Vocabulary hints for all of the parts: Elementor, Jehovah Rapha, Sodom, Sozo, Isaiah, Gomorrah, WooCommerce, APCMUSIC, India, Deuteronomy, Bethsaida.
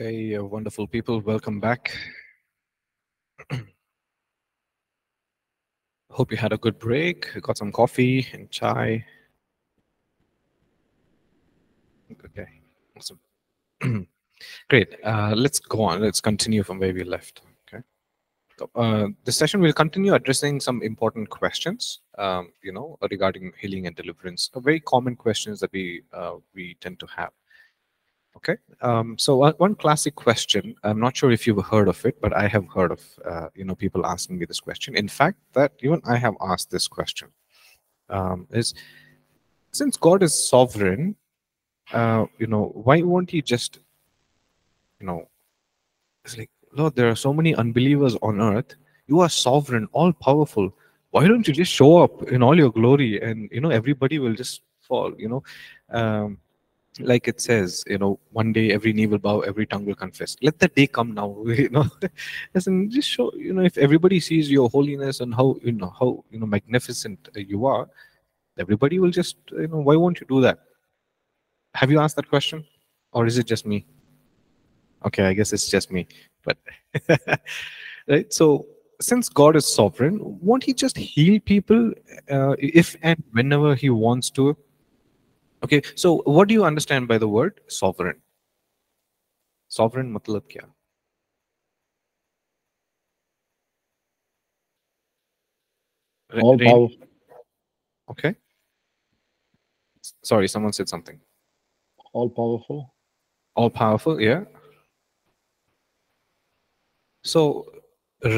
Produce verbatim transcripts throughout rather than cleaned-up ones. Okay, uh, wonderful people, welcome back. Hope you had a good break, got some coffee and chai. Okay, awesome. Great, uh, let's go on, let's continue from where we left. Okay, uh, this session will continue addressing some important questions, um, you know, regarding healing and deliverance, a very common questions that we, uh, we tend to have. Okay, um, so one classic question, I'm not sure if you've heard of it, but I have heard of, uh, you know, people asking me this question. In fact, that even I have asked this question, um, is, since God is sovereign, uh, you know, why won't he just, you know, it's like, Lord, there are so many unbelievers on earth. You are sovereign, all powerful. Why don't you just show up in all your glory and, you know, everybody will just fall, you know. Um, Like it says, you know, one day every knee will bow, every tongue will confess. Let that day come now, you know. Listen, just show, you know, if everybody sees your holiness and how, you know, how, you know, magnificent you are, everybody will just, you know, why won't you do that? Have you asked that question? Or is it just me? Okay, I guess it's just me. But, right, so since God is sovereign, won't he just heal people uh, if and whenever he wants to? Okay, so what do you understand by the word sovereign? Sovereign matlab kya? All power. Okay. Sorry, someone said something. All powerful. All powerful, yeah. So,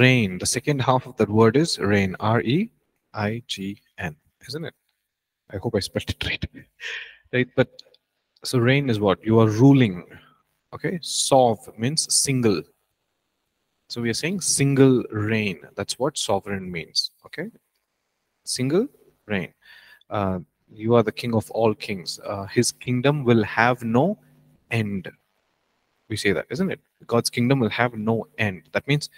reign, the second half of that word is reign, R E I G N, isn't it? I hope I spelled it right. Right, but so reign is what? You are ruling. Okay, sov means single. So we are saying single reign. That's what sovereign means. Okay, single reign. Uh, you are the king of all kings. Uh, his kingdom will have no end. We say that, isn't it? God's kingdom will have no end. That means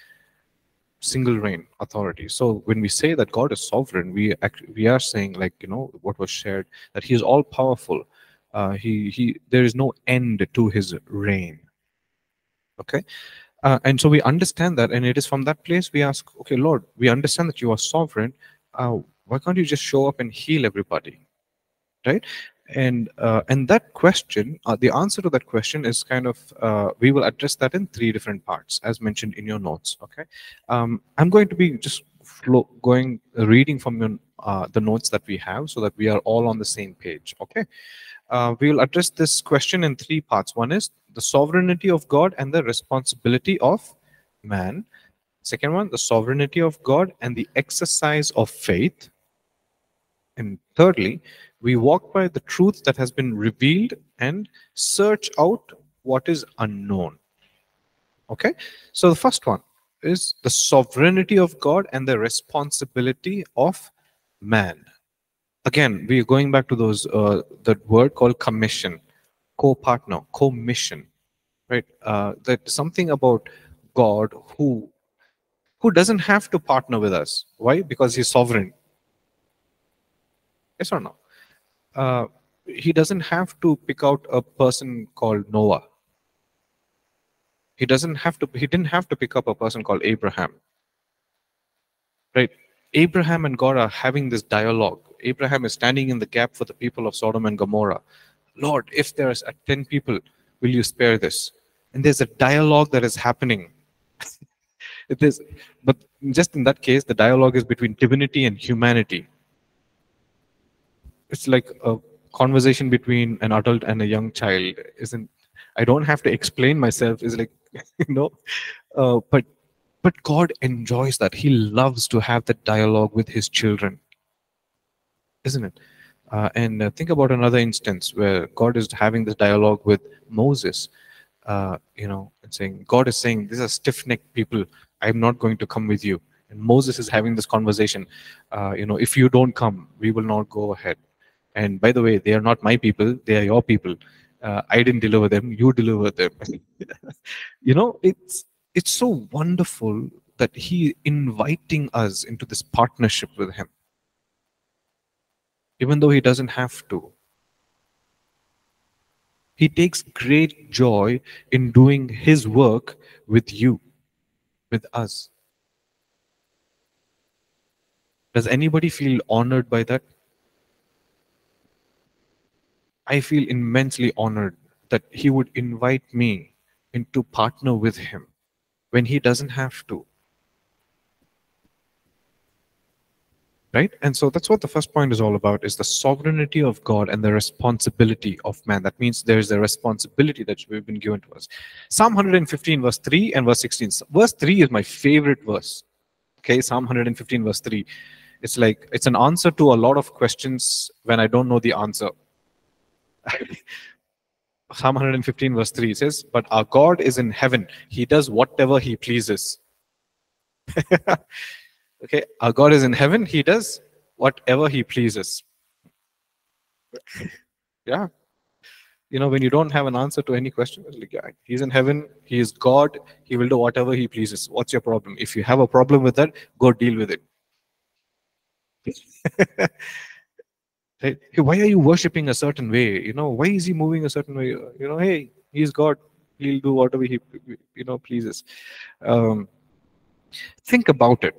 single reign authority. So when we say that God is sovereign, we act, we are saying, like, you know, what was shared, that he is all powerful. Uh, he he there is no end to his reign. Okay, uh, and so we understand that, and it is from that place we ask, okay, Lord, we understand that you are sovereign. Uh, why can't you just show up and heal everybody, right? And uh, and that question, uh, the answer to that question is kind of, uh, we will address that in three different parts, as mentioned in your notes. Okay, um, I'm going to be just flow, going reading from your, uh, the notes that we have, so that we are all on the same page. Okay, uh, we will address this question in three parts. One is the sovereignty of God and the responsibility of man. Second one, the sovereignty of God and the exercise of faith. And thirdly, we walk by the truth that has been revealed and search out what is unknown. Okay, so the first one is the sovereignty of God and the responsibility of man. Again, we are going back to those uh, that word called commission, co-partner, co-mission, right? Uh, that something about God who who doesn't have to partner with us. Why? Because he's sovereign. Yes or no? Uh, he doesn't have to pick out a person called Noah. He doesn't have to. He didn't have to pick up a person called Abraham. Right? Abraham and God are having this dialogue. Abraham is standing in the gap for the people of Sodom and Gomorrah. Lord, if there is ten people, will you spare this? And there's a dialogue that is happening. It is, but just in that case, the dialogue is between divinity and humanity. It's like a conversation between an adult and a young child. Isn't I don't have to explain myself. Is like, you know, uh, but but God enjoys that. He loves to have that dialogue with his children, isn't it? Uh, and uh, think about another instance where God is having this dialogue with Moses. Uh, you know, and saying God is saying, "These are stiff-necked people. I'm not going to come with you." And Moses is having this conversation. Uh, you know, if you don't come, we will not go ahead. And by the way, they are not my people, they are your people. Uh, I didn't deliver them, you deliver them. You know, it's, it's so wonderful that he inviting us into this partnership with him. Even though he doesn't have to. He takes great joy in doing his work with you, with us. Does anybody feel honored by that? I feel immensely honored that he would invite me in to partner with him when he doesn't have to. Right? And so that's what the first point is all about, is the sovereignty of God and the responsibility of man. That means there is a responsibility that we've been given to us. Psalm one fifteen verse three and verse sixteen. Verse three is my favorite verse. Okay, Psalm one fifteen verse three. It's like, it's an answer to a lot of questions when I don't know the answer. Psalm one fifteen verse three says, but our God is in heaven. He does whatever he pleases. Okay, our God is in heaven. He does whatever he pleases. Yeah. You know, when you don't have an answer to any question, like, yeah, he's in heaven, he is God, he will do whatever he pleases. What's your problem? If you have a problem with that, go deal with it. Hey, why are you worshipping a certain way? You know, why is he moving a certain way? You know, hey, he's God, he'll do whatever he, you know, pleases. Um, think about it.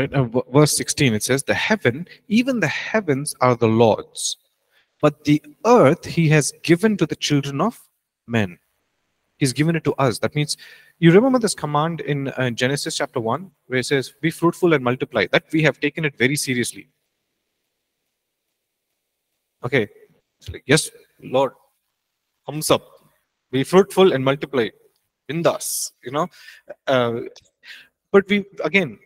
Right? Verse sixteen, it says, the heaven, even the heavens are the Lord's, but the earth he has given to the children of men. He's given it to us. That means, you remember this command in uh, Genesis chapter one, where it says, be fruitful and multiply. That we have taken it very seriously. Okay. It's like, yes, Lord, thumbs up. Be fruitful and multiply. Bindas, you know. Uh, but we, again,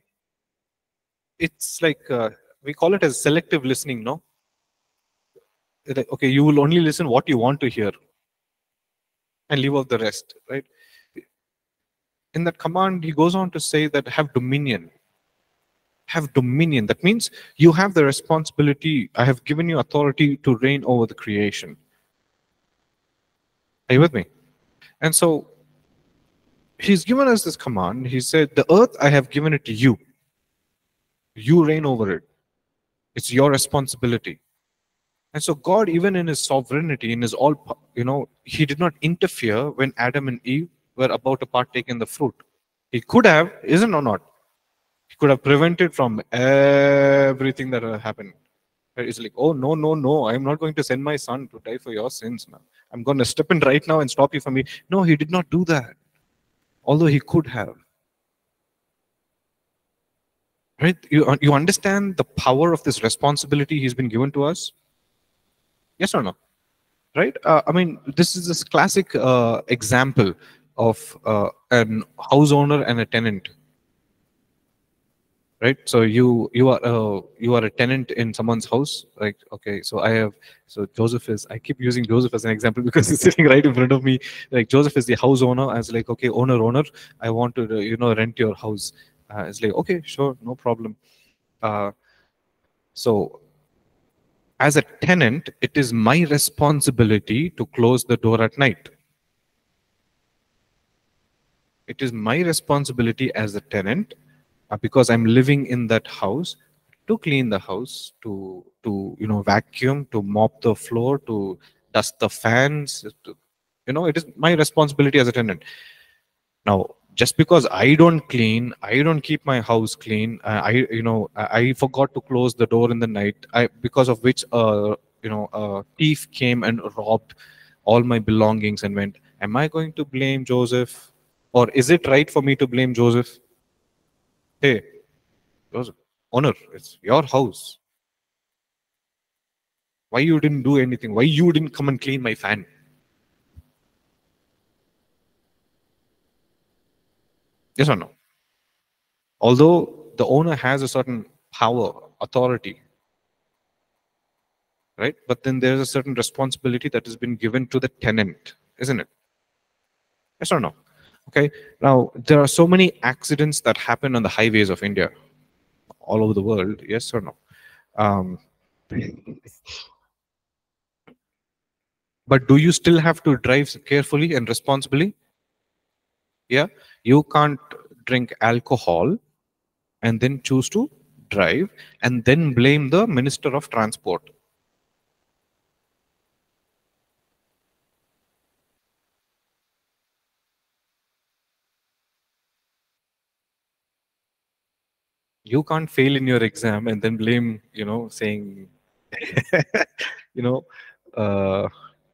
it's like, uh, we call it as selective listening, no? Like, okay, you will only listen what you want to hear and leave out the rest, right? In that command, he goes on to say that have dominion. Have dominion. That means you have the responsibility. I have given you authority to reign over the creation. Are you with me? And so he's given us this command. He said, the earth, I have given it to you. You reign over it. It's your responsibility. And so God, even in his sovereignty, in his all, you know, he did not interfere when Adam and Eve were about to partake in the fruit. He could have, isn't or not? He could have prevented from everything that happened. It's like, oh, no, no, no, I'm not going to send my son to die for your sins now. I'm going to step in right now and stop you from me. No, he did not do that. Although he could have. Right? You, you understand the power of this responsibility he's been given to us? Yes or no? Right? Uh, I mean, this is this classic uh, example of uh, an house owner and a tenant. Right? So you you are uh, you are a tenant in someone's house. Like, okay, so I have so Joseph is I keep using Joseph as an example because he's sitting right in front of me. Like Joseph is the house owner. I was like, okay, owner, owner, I want to you know rent your house. Uh, it's like, okay, sure, no problem. Uh, so. As a tenant, it is my responsibility to close the door at night. It is my responsibility as a tenant, uh, because I'm living in that house, to clean the house, to to you know vacuum, to mop the floor, to dust the fans. To, you know, it is my responsibility as a tenant. Now, just because I don't clean, I don't keep my house clean, uh, I you know I, I forgot to close the door in the night, I because of which uh, you know a thief came and robbed all my belongings and went, am I going to blame Joseph? Or is it right for me to blame Joseph? Hey, Joseph, owner, it's your house. Why you didn't do anything? Why you didn't come and clean my fan? Yes or no? Although the owner has a certain power, authority, right? But then there's a certain responsibility that has been given to the tenant, isn't it? Yes or no? Okay. Now, there are so many accidents that happen on the highways of India, all over the world. Yes or no? Um, but do you still have to drive carefully and responsibly? Yeah, you can't drink alcohol and then choose to drive and then blame the Minister of Transport. you can't fail in your exam and then blame, you know, saying, you know, uh,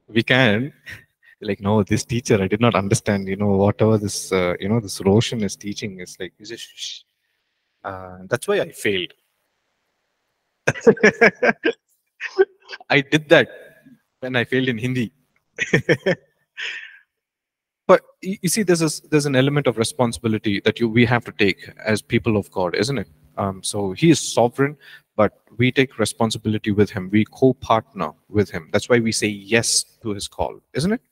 we can. Like, no, this teacher, I did not understand, you know, whatever this, uh, you know, this Roshan is teaching is like, it's just, shh. Uh, that's why I failed. I did that when I failed in Hindi. But you see, there's a, there's an element of responsibility that you we have to take as people of God, isn't it? Um, so He is sovereign, but we take responsibility with Him. We co-partner with Him. That's why we say yes to His call, isn't it?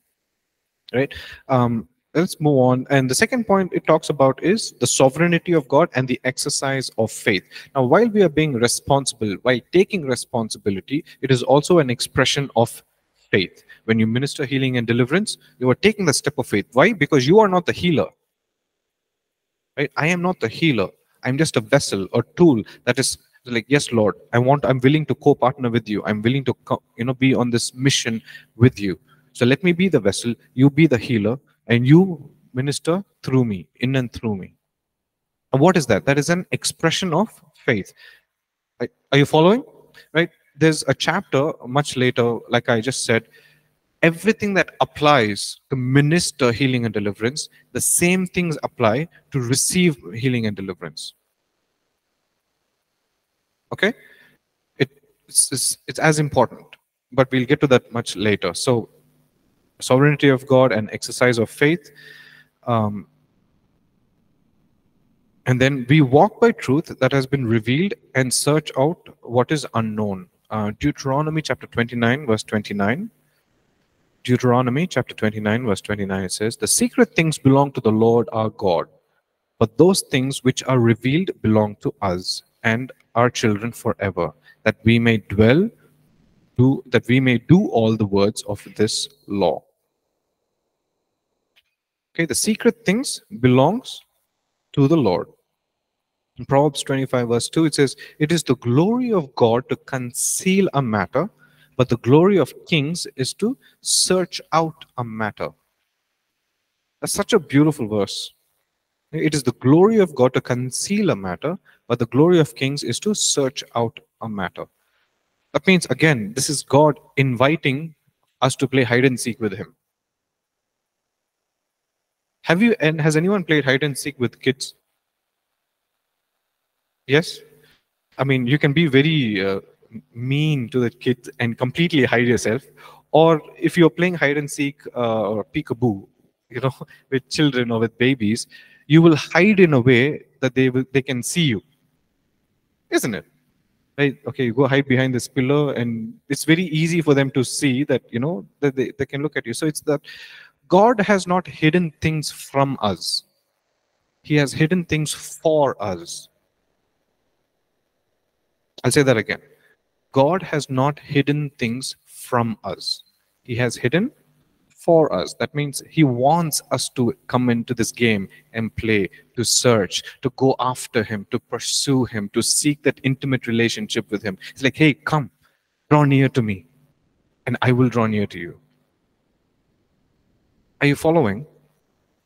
Right? Um, let's move on. And the second point it talks about is the sovereignty of God and the exercise of faith. Now, while we are being responsible, while taking responsibility, it is also an expression of faith. When you minister healing and deliverance, you are taking the step of faith. Why? Because you are not the healer. Right? I am not the healer. I'm just a vessel or tool that is like, yes, Lord, I want, I'm willing to co-partner with you. I'm willing to, you know, be on this mission with you. So let me be the vessel, you be the healer, and you minister through me, in and through me. And what is that? That is an expression of faith. Are you following? Right? There's a chapter much later, like I just said, everything that applies to minister healing and deliverance, the same things apply to receive healing and deliverance. Okay? It, it's, it's, it's as important, but we'll get to that much later. So, sovereignty of God and exercise of faith. Um, and then we walk by truth that has been revealed and search out what is unknown. Uh, Deuteronomy chapter twenty-nine, verse twenty-nine. Deuteronomy chapter twenty-nine, verse twenty-nine, it says, "The secret things belong to the Lord our God, but those things which are revealed belong to us and our children forever, that we may dwell Do, that we may do all the words of this law." Okay, the secret things belongs to the Lord. In Proverbs twenty-five verse two, it says, "It is the glory of God to conceal a matter, but the glory of kings is to search out a matter." That's such a beautiful verse. It is the glory of God to conceal a matter, but the glory of kings is to search out a matter. That means, again, this is God inviting us to play hide and seek with Him. Have you, and has anyone played hide and seek with kids? Yes? I mean, you can be very uh, mean to the kids and completely hide yourself. Or if you're playing hide and seek uh, or peekaboo, you know, with children or with babies, you will hide in a way that they will, they can see you. Isn't it? Right? Okay, you go hide behind this pillow, and it's very easy for them to see that, you know, that they, they can look at you. So it's that God has not hidden things from us. He has hidden things for us. I'll say that again. God has not hidden things from us. He has hidden for us. That means He wants us to come into this game and play, to search, to go after Him, to pursue Him, to seek that intimate relationship with Him. It's like, hey, come, draw near to me, and I will draw near to you. Are you following?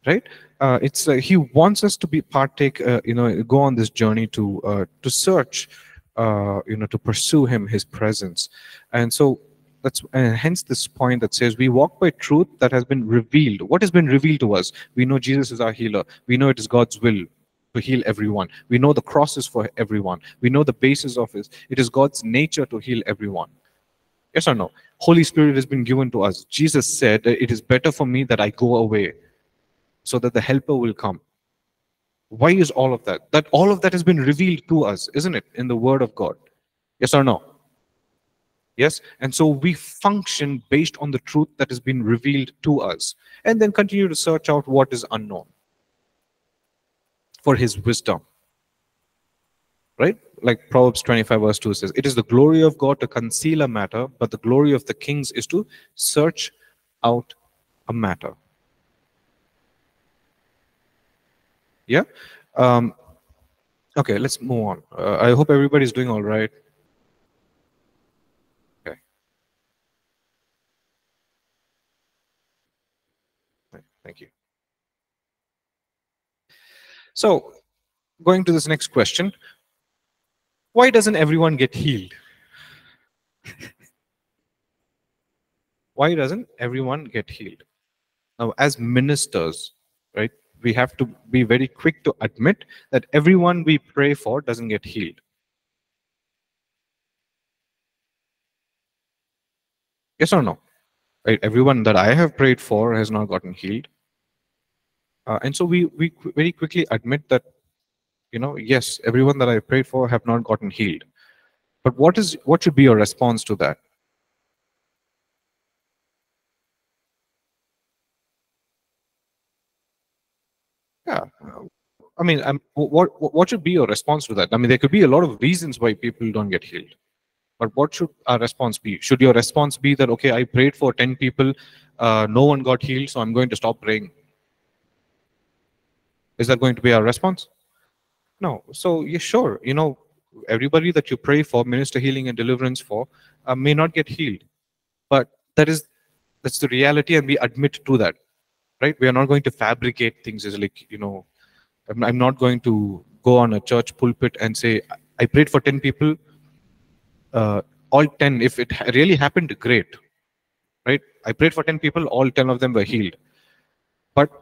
Right? Uh, it's uh, He wants us to be partake, uh, you know, go on this journey to uh, to search, uh, you know, to pursue Him, His presence, and so. That's, and hence this point that says we walk by truth that has been revealed. What has been revealed to us? We know Jesus is our healer. We know it is God's will to heal everyone. We know the cross is for everyone. We know the basis of it. It is God's nature to heal everyone. Yes or no? Holy Spirit has been given to us. Jesus said, "It is better for me that I go away so that the helper will come." Why is all of that? That all of that has been revealed to us, isn't it? In the Word of God. Yes or no? Yes, and so we function based on the truth that has been revealed to us, and then continue to search out what is unknown for His wisdom. Right? Like Proverbs twenty-five verse two says, "It is the glory of God to conceal a matter, but the glory of the kings is to search out a matter." Yeah? Um, okay, let's move on. Uh, I hope everybody's doing all right. Thank you. So, going to this next question, why doesn't everyone get healed? Why doesn't everyone get healed? Now, as ministers, right, we have to be very quick to admit that everyone we pray for doesn't get healed. Yes or no? Right? Everyone that I have prayed for has not gotten healed. Uh, and so we, we qu very quickly admit that, you know, yes, everyone that I prayed for have not gotten healed. But what is what should be your response to that? Yeah, I mean, I'm, what what should be your response to that? I mean, there could be a lot of reasons why people don't get healed. But what should our response be? Should your response be that, okay, I prayed for ten people, uh, no one got healed, so I'm going to stop praying? Is that going to be our response? No. So, yeah, sure, you know, everybody that you pray for, minister healing and deliverance for, uh, may not get healed. But that is, that's the reality, and we admit to that, right? We are not going to fabricate things as like, you know, I'm, I'm not going to go on a church pulpit and say, I prayed for ten people, Uh, all ten, if it really happened, great, right? I prayed for ten people, all ten of them were healed. But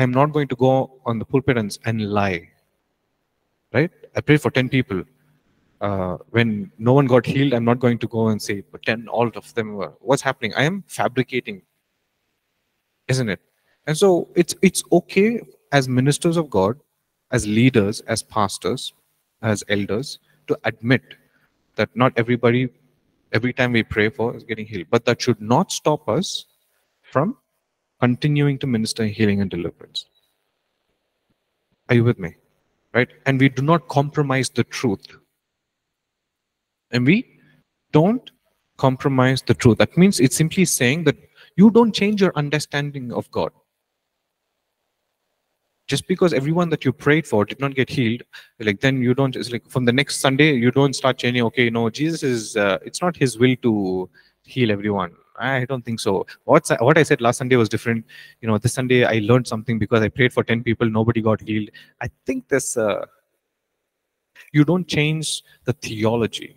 I'm not going to go on the pulpit and, and lie, right? I prayed for ten people. Uh, when no one got healed, I'm not going to go and say, but ten, all of them were. What's happening? I am fabricating, isn't it? And so it's, it's okay as ministers of God, as leaders, as pastors, as elders, to admit that not everybody, every time we pray for, is getting healed. But that should not stop us from continuing to minister healing and deliverance. Are you with me? Right? And we do not compromise the truth. And we don't compromise the truth. That means it's simply saying that you don't change your understanding of God. Just because everyone that you prayed for did not get healed, like then you don't, it's like from the next Sunday, you don't start changing, okay, no, Jesus is, uh, it's not his will to heal everyone. I don't think so. What's, what I said last Sunday was different. You know, this Sunday I learned something because I prayed for ten people, nobody got healed. I think this, uh, you don't change the theology,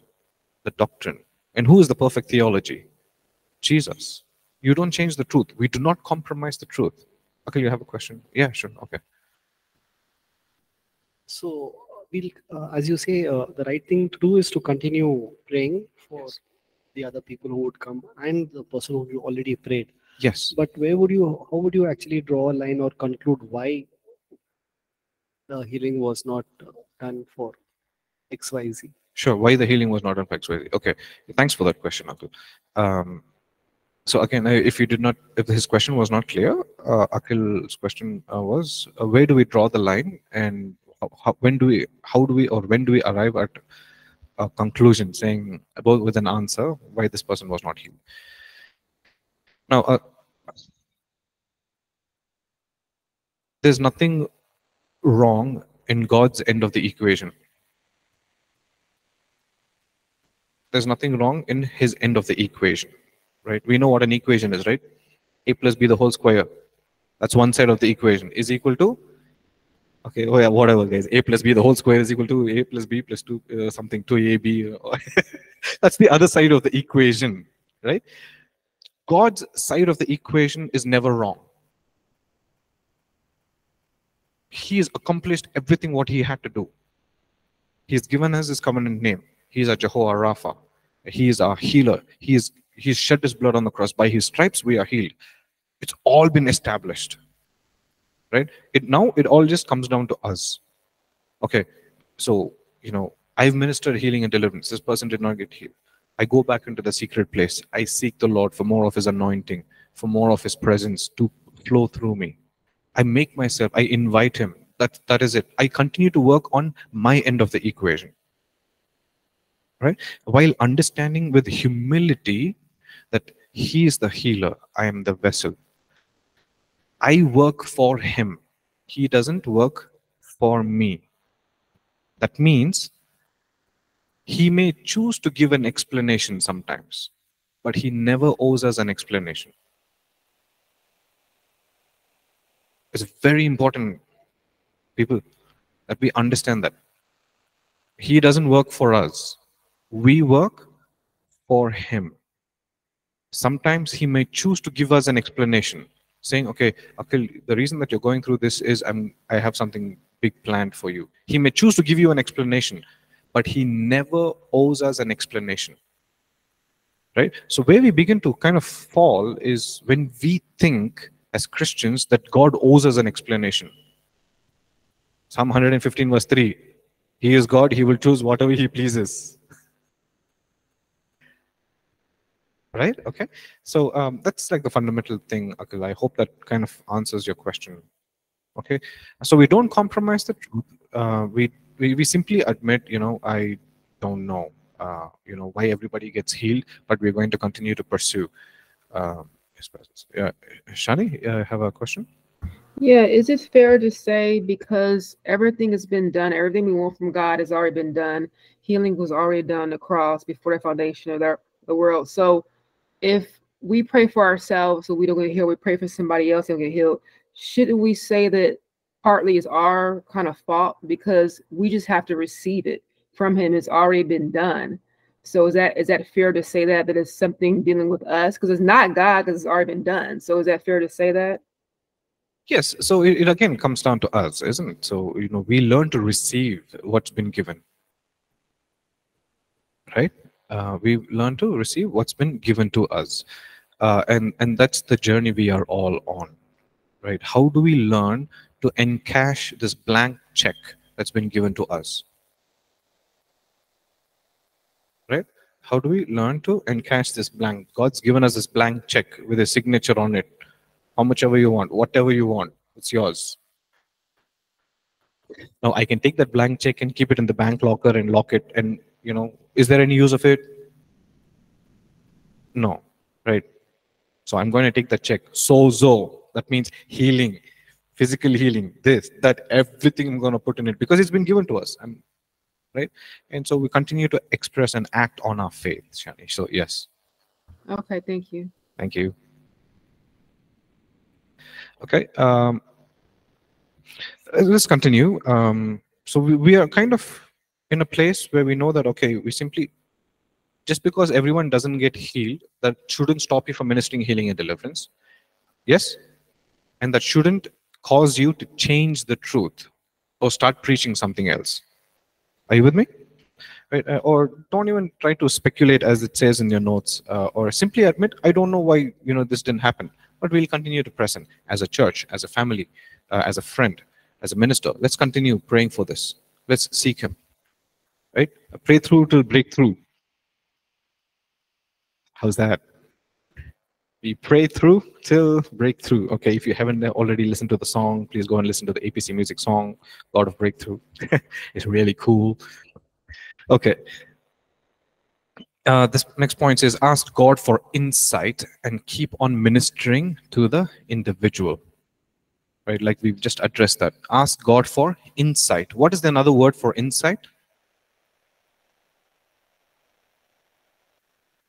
the doctrine. And who is the perfect theology? Jesus. You don't change the truth. We do not compromise the truth. Okay, you have a question? Yeah, sure, okay. So, we'll, uh, as you say, uh, the right thing to do is to continue praying for yes. the other people who would come and the person who you already prayed. Yes. But where would you, how would you actually draw a line or conclude why the healing was not done for X Y Z? Sure, why the healing was not done for X Y Z. Okay, thanks for that question, Akil. Um, So again, if you did not, if his question was not clear, uh, Akhil's question uh, was, uh, where do we draw the line, and how, how, when do we, how do we, or when do we arrive at a conclusion, saying about with an answer why this person was not healed? Now, uh, there's nothing wrong in God's end of the equation. There's nothing wrong in his end of the equation. Right? We know what an equation is, right? A plus b the whole square. That's one side of the equation. Is equal to, okay, oh yeah, whatever guys. A plus b the whole square is equal to a plus b plus two uh, something, two a b. Uh, that's the other side of the equation, right? God's side of the equation is never wrong. He has accomplished everything what he had to do. He's given us his covenant name. He is our Jehovah Rapha. He is our healer. He is He shed his blood on the cross. By his stripes we are healed. It's all been established, right? It now it all just comes down to us. Okay, so you know I've ministered healing and deliverance. This person did not get healed. I go back into the secret place. I seek the Lord for more of his anointing, for more of his presence to flow through me. I make myself. I invite him. That that is it. I continue to work on my end of the equation, right? While understanding with humility that he is the healer, I am the vessel. I work for him. He doesn't work for me. That means he may choose to give an explanation sometimes, but he never owes us an explanation. It's very important, people, that we understand that. He doesn't work for us. We work for him. Sometimes he may choose to give us an explanation, saying, okay, Akhil, the reason that you're going through this is I'm, I have something big planned for you. He may choose to give you an explanation, but he never owes us an explanation. Right? So where we begin to kind of fall is when we think as Christians that God owes us an explanation. Psalm one fifteen verse three, he is God, he will choose whatever he pleases. Right? Okay. So um, that's like the fundamental thing, Akhil. I hope that kind of answers your question. Okay. So we don't compromise the truth. Uh, we, we, we simply admit, you know, I don't know. Uh, you know, why everybody gets healed, but we're going to continue to pursue um, his presence. Uh, Shani, uh, have a question? Yeah, is it fair to say because everything has been done, everything we want from God has already been done, healing was already done on the cross before the foundation of the, the world. So if we pray for ourselves so we don't get healed, we pray for somebody else and get healed, shouldn't we say that partly is our kind of fault because we just have to receive it from him? It's already been done. So is that is that fair to say that that is something dealing with us? Because it's not God, because it's already been done. So is that fair to say that? Yes. So it, it again comes down to us, isn't it? So, you know, we learn to receive what's been given. Right? Uh, we learn to receive what's been given to us. Uh, and, and that's the journey we are all on. Right? How do we learn to encash this blank check that's been given to us? Right? How do we learn to encash this blank? God's given us this blank check with a signature on it. How much ever you want, whatever you want, it's yours. Now I can take that blank check and keep it in the bank locker and lock it. And, you know, is there any use of it? No, right? So I'm going to take the check. Sozo, that means healing, physical healing, this, that, everything I'm going to put in it because it's been given to us. I'm, Right, and so we continue to express and act on our faith, Shani. So yes. Okay, thank you. Thank you. Okay, um, let's continue. Um, so we, we are kind of in a place where we know that okay, we simply just because everyone doesn't get healed, that shouldn't stop you from ministering healing and deliverance. Yes, and that shouldn't cause you to change the truth or start preaching something else. Are you with me? Right? Or don't even try to speculate as it says in your notes, uh, or simply admit, I don't know why, you know, this didn't happen, but we'll continue to press in as a church, as a family, uh, as a friend, as a minister. Let's continue praying for this. Let's seek him, right? Pray through till breakthrough. How's that? We pray through till breakthrough. Okay, if you haven't already listened to the song, please go and listen to the A P C Music song, God of Breakthrough. It's really cool. Okay. Uh, this next point says, ask God for insight and keep on ministering to the individual. Right, like we've just addressed that. Ask God for insight. What is the another word for insight?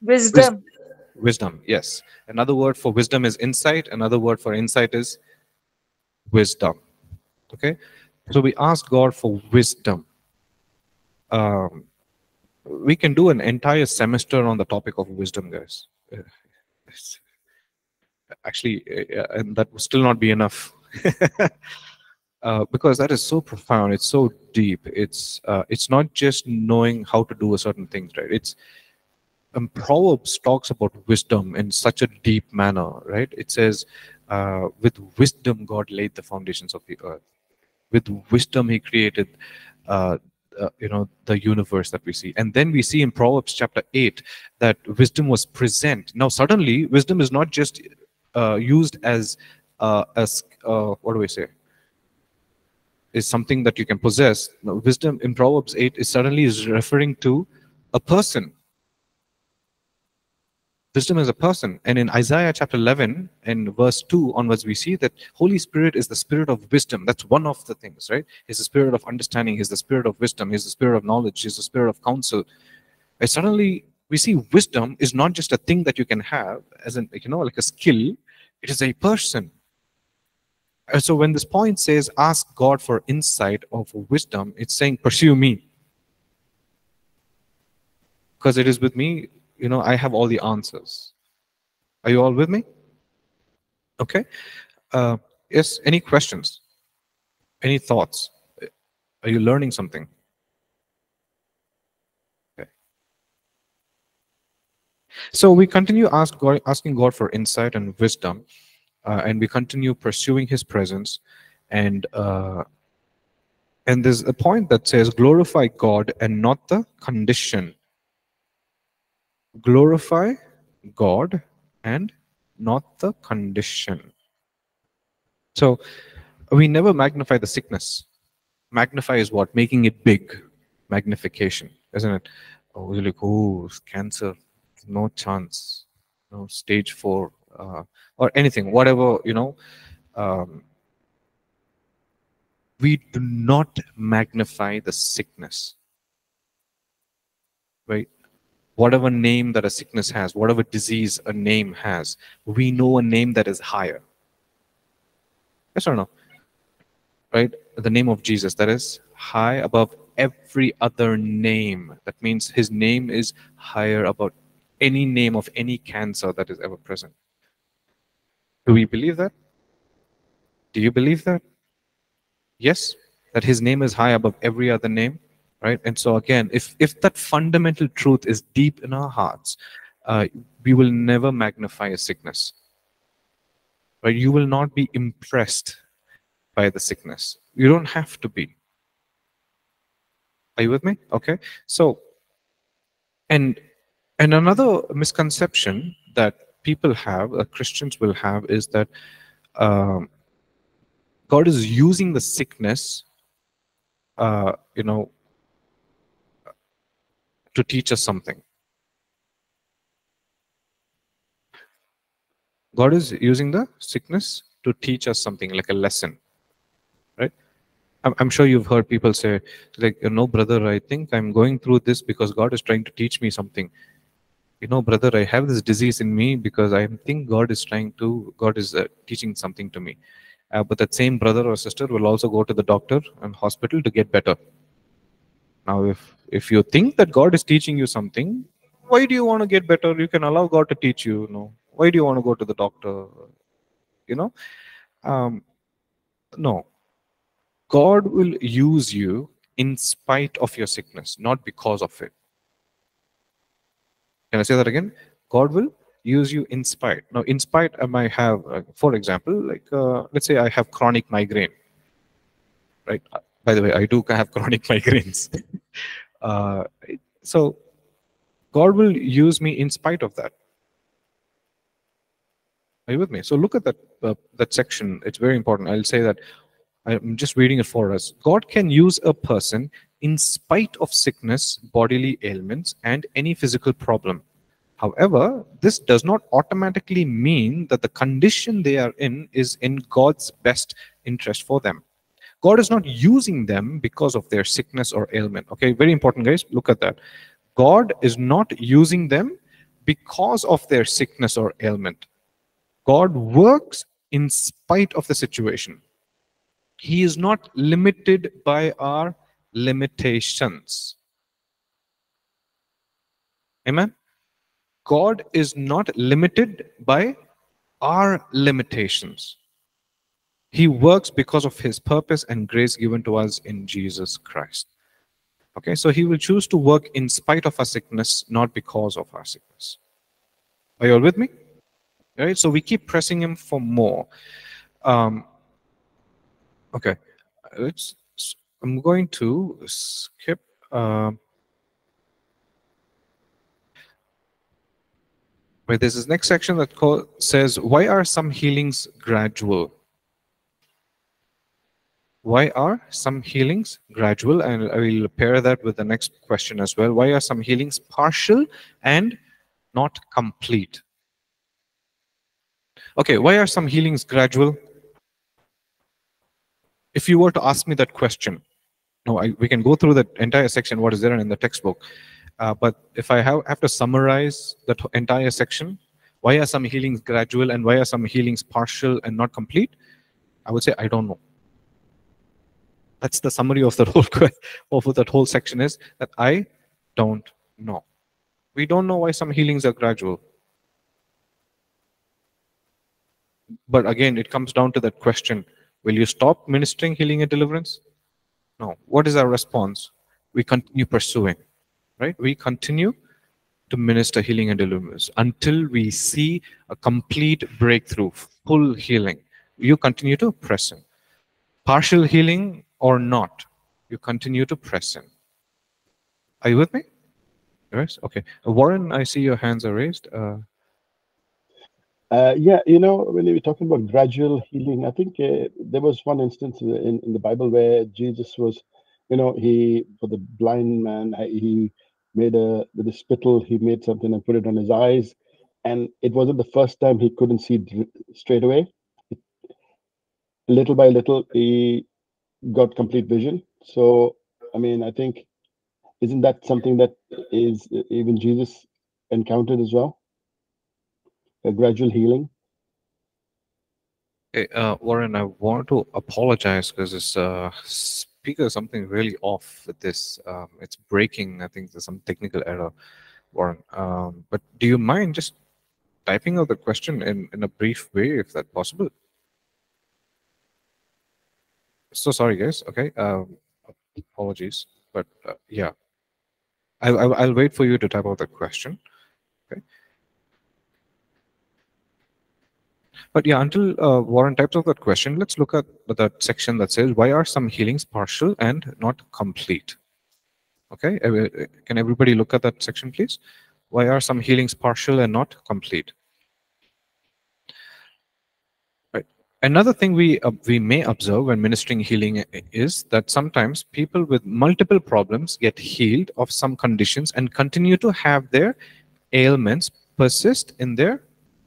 Wisdom. Wis Wisdom, yes. Another word for wisdom is insight. Another word for insight is wisdom. Okay? So we ask God for wisdom. Um, we can do an entire semester on the topic of wisdom, guys. It's actually, and that will still not be enough. uh, because that is so profound. It's so deep. It's, uh, it's not just knowing how to do a certain thing, right? It's And Proverbs talks about wisdom in such a deep manner, right? It says, uh, with wisdom God laid the foundations of the earth. With wisdom he created, uh, uh, you know, the universe that we see. And then we see in Proverbs chapter eight that wisdom was present. Now suddenly, wisdom is not just uh, used as, uh, as uh, what do we say? Is something that you can possess. Now, wisdom in Proverbs eight is suddenly is referring to a person. Wisdom is a person, and in Isaiah chapter eleven and verse two onwards, we see that Holy Spirit is the spirit of wisdom. That's one of the things, right? He's the spirit of understanding. He's the spirit of wisdom. He's the spirit of knowledge. He's the spirit of counsel. And suddenly, we see wisdom is not just a thing that you can have, as in, you know, like a skill. It is a person. And so when this point says, ask God for insight or for wisdom, it's saying, pursue me. because it is with me, you know, I have all the answers. Are you all with me? Okay. Uh, yes, any questions? Any thoughts? Are you learning something? Okay. So we continue ask God, asking God for insight and wisdom, uh, and we continue pursuing His presence. And uh, and there's a point that says, glorify God and not the condition. Glorify God and not the condition. So we never magnify the sickness. Magnify is what? Making it big. Magnification, isn't it? Oh, you're like, oh, cancer, no chance. No, stage four, uh, or anything, whatever, you know. Um, we do not magnify the sickness. Right? Whatever name that a sickness has, whatever disease a name has, we know a name that is higher. Yes or no? Right? The name of Jesus, that is high above every other name. That means His name is higher above any name of any cancer that is ever present. Do we believe that? Do you believe that? Yes, that His name is high above every other name. Right? And so again, if, if that fundamental truth is deep in our hearts, uh, we will never magnify a sickness. Right? You will not be impressed by the sickness. You don't have to be. Are you with me? Okay. So, and, and another misconception that people have, uh, Christians will have, is that um, God is using the sickness, uh, you know, to teach us something. God is using the sickness to teach us something, like a lesson, right? I'm, I'm sure you've heard people say, like, you know, brother, I think I'm going through this because God is trying to teach me something. You know, brother, I have this disease in me because I think God is trying to, God is uh, teaching something to me. Uh, but that same brother or sister will also go to the doctor and hospital to get better. Now, if if you think that God is teaching you something, why do you want to get better? You can allow God to teach you. No, why do you want to go to the doctor? You know, um, no. God will use you in spite of your sickness, not because of it. Can I say that again? God will use you in spite. Now, in spite, I might have, uh, for example, like uh, let's say I have chronic migraine, right? By the way, I do have chronic migraines. Uh, so God will use me in spite of that. Are you with me? So look at that, uh, that section. It's very important. I'll say that. I'm just reading it for us. God can use a person in spite of sickness, bodily ailments, and any physical problem. However, this does not automatically mean that the condition they are in is in God's best interest for them. God is not using them because of their sickness or ailment. Okay, very important, guys. Look at that. God is not using them because of their sickness or ailment. God works in spite of the situation. He is not limited by our limitations. Amen? God is not limited by our limitations. He works because of His purpose and grace given to us in Jesus Christ. Okay, so He will choose to work in spite of our sickness, not because of our sickness. Are you all with me? All right, so we keep pressing Him for more. Um, okay, let's. I'm going to skip. Uh, wait, there's this next section that call, says, "Why are some healings gradual?" Why are some healings gradual? And I will pair that with the next question as well. Why are some healings partial and not complete? Okay, why are some healings gradual? If you were to ask me that question, no, I, we can go through that entire section, what is there in the textbook. Uh, but if I have, have to summarize that entire section, why are some healings gradual and why are some healings partial and not complete? I would say, I don't know. That's the summary of the whole of that whole section, is that I don't know. We don't know why some healings are gradual. But again, it comes down to that question. Will you stop ministering healing and deliverance? No. What is our response? We continue pursuing, right? We continue to minister healing and deliverance until we see a complete breakthrough, full healing. You continue to press in. Partial healing or not, you continue to press in. Are you with me? Yes? Okay. Warren, I see your hands are raised. Uh, Uh, yeah, you know, when we were talking about gradual healing, I think uh, there was one instance in, in the Bible where Jesus was, you know, he, for the blind man, he made a, with a spittle, he made something and put it on his eyes. And it wasn't the first time he couldn't see straight away. It, little by little, he got complete vision. So, I mean, I think, isn't that something that is even Jesus encountered as well? A gradual healing. Hey, uh, Warren, I want to apologize because this uh, speaker is something really off with this. Um, it's breaking. I think there's some technical error, Warren. Um, but do you mind just typing out the question in, in a brief way, if that's possible? So sorry, guys. Okay. Um, apologies. But uh, yeah, I, I, I'll wait for you to type out the question. Okay. But yeah, until uh, Warren types of that question, let's look at that section that says, why are some healings partial and not complete? Okay, can everybody look at that section, please? Why are some healings partial and not complete? Right. Another thing we, uh, we may observe when ministering healing is that sometimes people with multiple problems get healed of some conditions and continue to have their ailments persist in their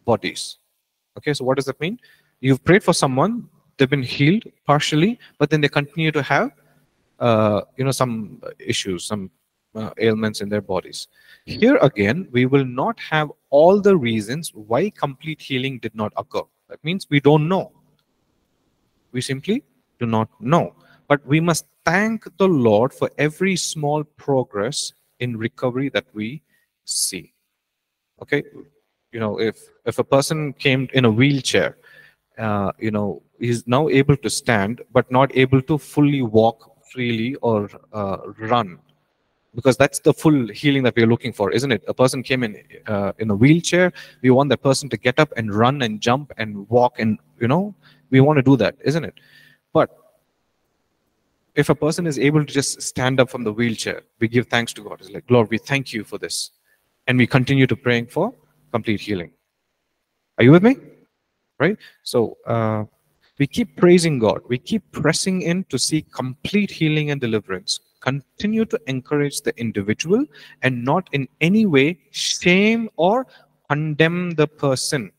bodies. Okay, so what does that mean? You've prayed for someone, they've been healed partially, but then they continue to have, uh, you know, some issues, some uh, ailments in their bodies. Here again, we will not have all the reasons why complete healing did not occur. That means we don't know. We simply do not know. But we must thank the Lord for every small progress in recovery that we see. Okay. You know, if if a person came in a wheelchair, uh, you know, he's now able to stand, but not able to fully walk freely or uh, run, because that's the full healing that we're looking for, isn't it? A person came in uh, in a wheelchair. We want that person to get up and run and jump and walk, and you know, we want to do that, isn't it? But if a person is able to just stand up from the wheelchair, we give thanks to God. It's like, Lord, we thank you for this, and we continue to praying for complete healing. Are you with me? Right? So uh, we keep praising God. We keep pressing in to seek complete healing and deliverance. Continue to encourage the individual and not in any way shame or condemn the person.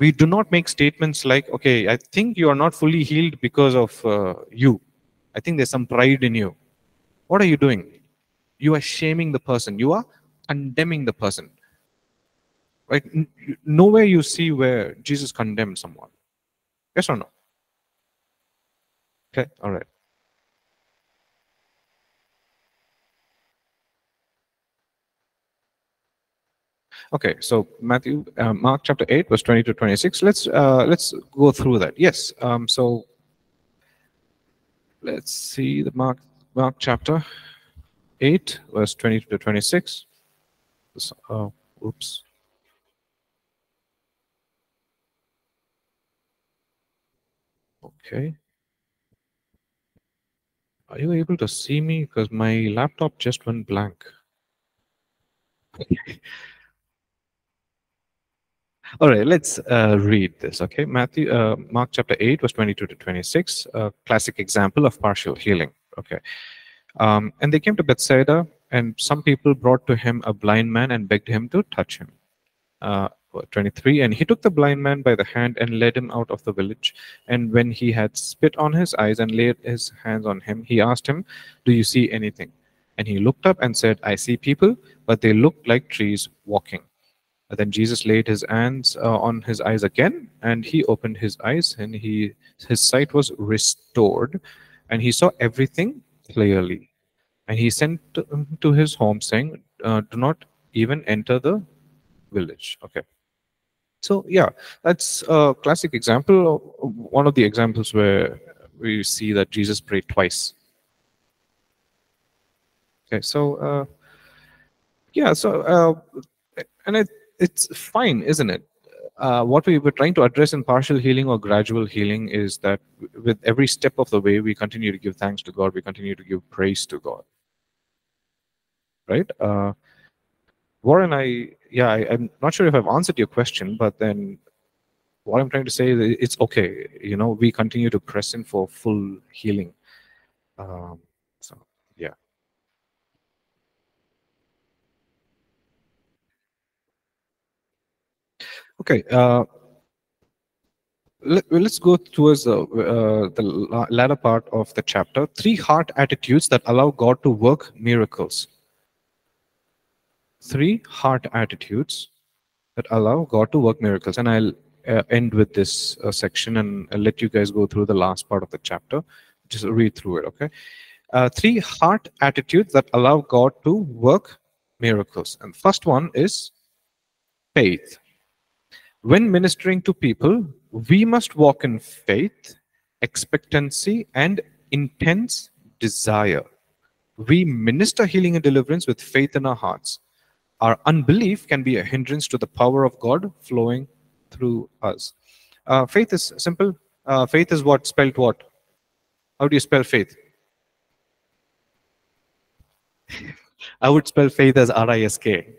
We do not make statements like, okay, I think you are not fully healed because of uh, you. I think there's some pride in you. What are you doing? You are shaming the person. You are condemning the person, right? Nowhere you see where Jesus condemned someone. Yes or no? Okay, all right. Okay, so Matthew, uh, Mark chapter eight, verse twenty to twenty-six. Let's uh, let's go through that. Yes. Um. So let's see the Mark Mark chapter eight, verse twenty to twenty-six. Uh, oops. Okay. Are you able to see me? Because my laptop just went blank. All right, let's uh, read this. Okay, Matthew, uh, Mark chapter eight, verse twenty-two to twenty-six. A classic example of partial healing. Okay. Um, and they came to Bethsaida, and some people brought to him a blind man and begged him to touch him. Uh, twenty-three, and he took the blind man by the hand and led him out of the village. And when he had spit on his eyes and laid his hands on him, he asked him, "Do you see anything?" And he looked up and said, "I see people, but they look like trees walking." And then Jesus laid his hands uh, on his eyes again, and he opened his eyes, and he his sight was restored, and he saw everything clearly. And he sent to his home, saying, uh, do not even enter the village. Okay. So yeah, that's a classic example, one of the examples where we see that Jesus prayed twice. Okay, so uh, yeah, so uh, and it, it's fine, isn't it? Uh, what we were trying to address in partial healing or gradual healing is that with every step of the way, we continue to give thanks to God, we continue to give praise to God, right? Uh, Warren, I, yeah, I, I'm not sure if I've answered your question, but then what I'm trying to say is it's okay. You know, we continue to press in for full healing. Um, so, yeah. Okay. Uh, let, let's go towards the, uh, the latter part of the chapter. Three heart attitudes that allow God to work miracles. Three heart attitudes that allow God to work miracles. And I'll uh, end with this uh, section and I'll let you guys go through the last part of the chapter. Just read through it, okay? Uh, three heart attitudes that allow God to work miracles. And the first one is faith. When ministering to people, we must walk in faith, expectancy, and intense desire. We minister healing and deliverance with faith in our hearts. Our unbelief can be a hindrance to the power of God flowing through us. Uh, faith is simple. Uh, faith is what? Spelled what? How do you spell faith? I would spell faith as R I S K.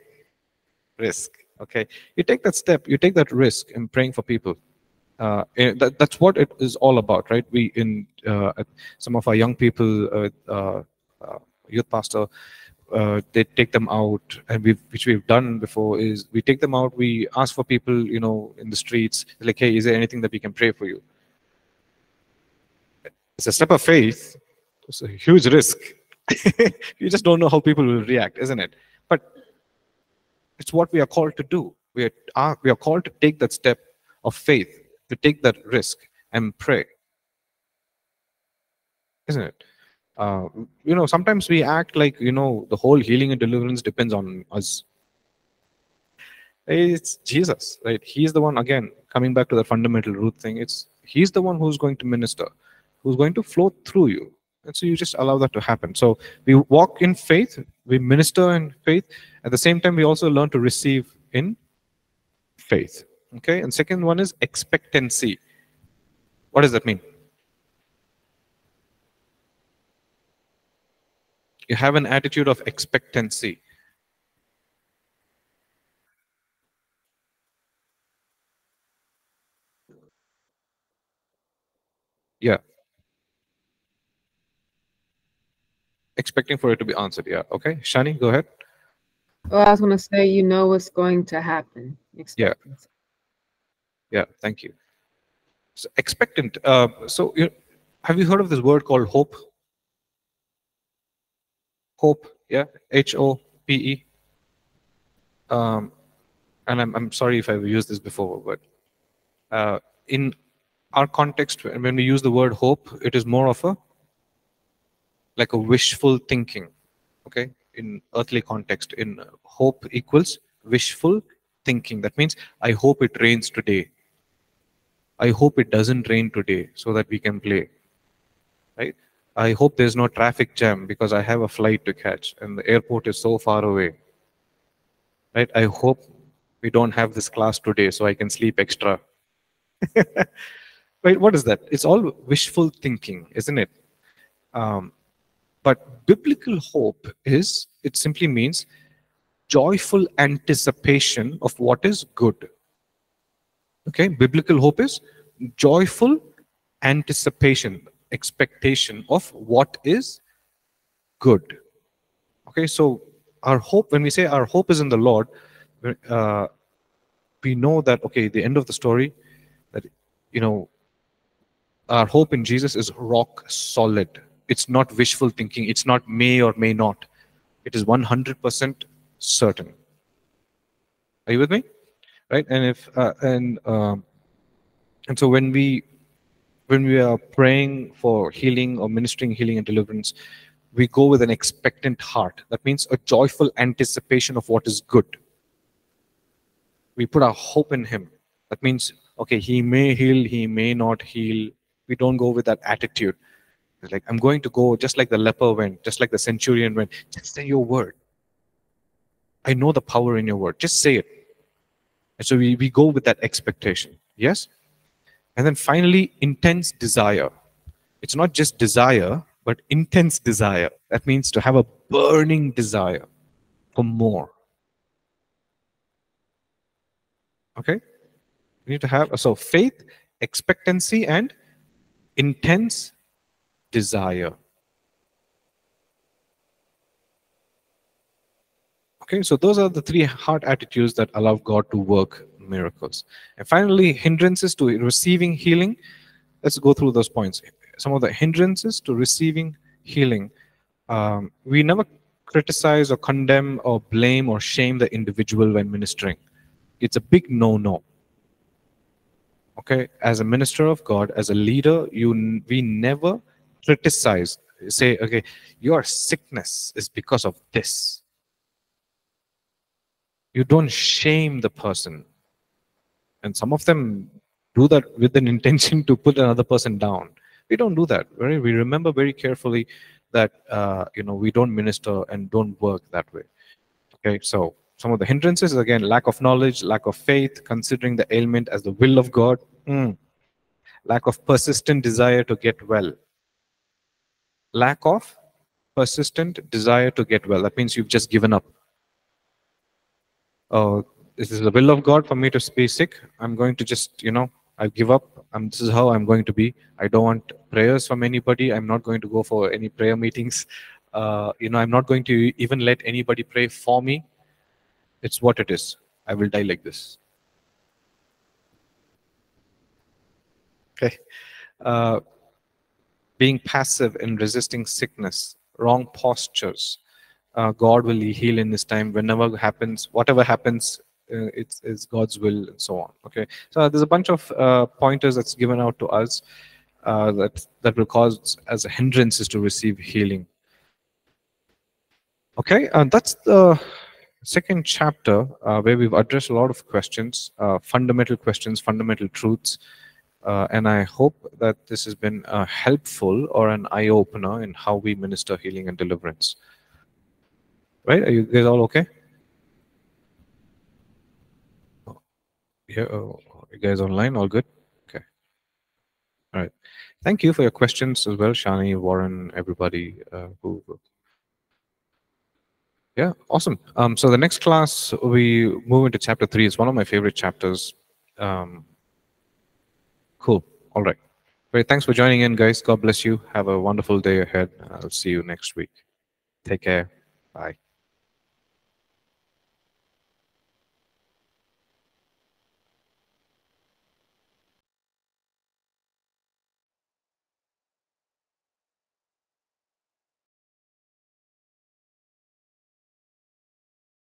Risk. Okay. You take that step. You take that risk in praying for people. Uh, that, that's what it is all about, right? We in uh, some of our young people, uh, uh, youth pastor, Uh, they take them out, and we've, which we've done before, is we take them out, we ask for people, you know, in the streets, like, hey, is there anything that we can pray for you? It's a step of faith. It's a huge risk. You just don't know how people will react, isn't it? But it's what we are called to do. We are, are, we are called to take that step of faith, to take that risk and pray. Isn't it? Uh, you know, sometimes we act like, you know, the whole healing and deliverance depends on us. It's Jesus, right? He's the one, again, coming back to the fundamental root thing. It's He's the one who's going to minister, who's going to flow through you. And so you just allow that to happen. So we walk in faith, we minister in faith. At the same time, we also learn to receive in faith. Okay? And second one is expectancy. What does that mean? You have an attitude of expectancy. Yeah. Expecting for it to be answered. Yeah. Okay. Shani, go ahead. Well, I was going to say, you know what's going to happen. Expectancy. Yeah. Yeah. Thank you. So expectant. Uh, so you, have you heard of this word called hope? Hope, yeah, H O P E. Um, and I'm, I'm sorry if I've used this before, but uh, in our context, when we use the word hope, it is more of a, like a wishful thinking, okay? In earthly context, in hope equals wishful thinking. That means, I hope it rains today. I hope it doesn't rain today so that we can play, right? I hope there's no traffic jam because I have a flight to catch and the airport is so far away. Right? I hope we don't have this class today so I can sleep extra. Right? What is that? It's all wishful thinking, isn't it? Um, but biblical hope is, it simply means joyful anticipation of what is good. Okay? Biblical hope is joyful anticipation. Expectation of what is good. Okay, so our hope, when we say our hope is in the Lord, uh, we know that, okay, the end of the story, that, you know, our hope in Jesus is rock solid. It's not wishful thinking. It's not may or may not. It is one hundred percent certain. Are you with me? Right? And if, uh, and, uh, and so when we, When we are praying for healing or ministering healing and deliverance, we go with an expectant heart. That means a joyful anticipation of what is good. We put our hope in him. That means, okay, he may heal, he may not heal. We don't go with that attitude. It's like, I'm going to go just like the leper went, just like the centurion went. Just say your word. I know the power in your word. Just say it. And so we, we go with that expectation. Yes? And then finally, intense desire. It's not just desire, but intense desire. That means to have a burning desire for more. Okay? We need to have, so faith, expectancy, and intense desire. Okay, so those are the three heart attitudes that allow God to work miracles. And finally, hindrances to receiving healing. Let's go through those points. Some of the hindrances to receiving healing. Um, we never criticize or condemn or blame or shame the individual when ministering. It's a big no-no. Okay, as a minister of God, as a leader, you we never criticize. Say, okay, your sickness is because of this. You don't shame the person. And some of them do that with an intention to put another person down. We don't do that. We remember very carefully that uh, you know, we don't minister and don't work that way. Okay, so some of the hindrances, again, lack of knowledge, lack of faith, considering the ailment as the will of God, mm. lack of persistent desire to get well. Lack of persistent desire to get well. That means you've just given up. Oh, this is the will of God for me to be sick. I'm going to just, you know, I give up. I'm, this is how I'm going to be. I don't want prayers from anybody. I'm not going to go for any prayer meetings. Uh, you know, I'm not going to even let anybody pray for me. It's what it is. I will die like this. Okay. Uh, being passive in resisting sickness, wrong postures. Uh, God will heal in His time. Whenever happens, whatever happens, uh, it's, it's God's will, and so on. Okay. So there's a bunch of uh, pointers that's given out to us uh, that that will cause as a hindrances to receive healing. Okay, and that's the second chapter uh, where we've addressed a lot of questions, uh, fundamental questions, fundamental truths, uh, and I hope that this has been uh, helpful or an eye opener in how we minister healing and deliverance. Right? Are you guys all okay? Oh, yeah, oh, you guys online? All good? Okay. All right. Thank you for your questions as well, Shani, Warren, everybody uh, who. Yeah, awesome. Um, so the next class we move into chapter three. It's one of my favorite chapters. Um, cool. All right. Great. Thanks for joining in, guys. God bless you. Have a wonderful day ahead. I'll see you next week. Take care. Bye.